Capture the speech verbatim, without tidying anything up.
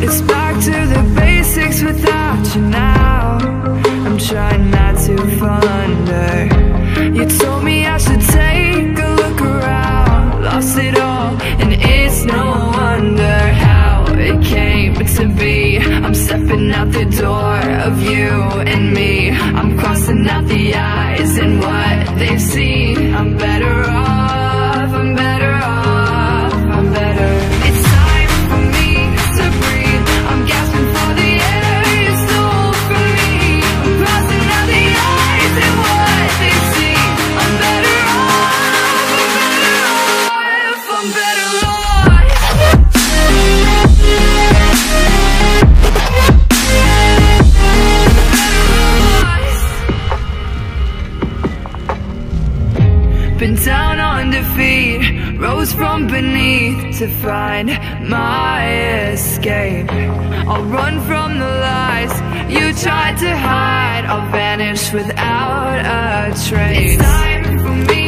It's back to the basics without you now. I'm trying not to fall under. You told me I should take a look around. Lost it all, and it's no wonder how it came to be. I'm stepping out the door of you and me. I'm crossing out the eyes and what they've seen. I'm better off, I'm better off, I'm better off. Been down on defeat, rose from beneath to find my escape. I'll run from the lies you tried to hide. I'll vanish without a trace. It's time for me.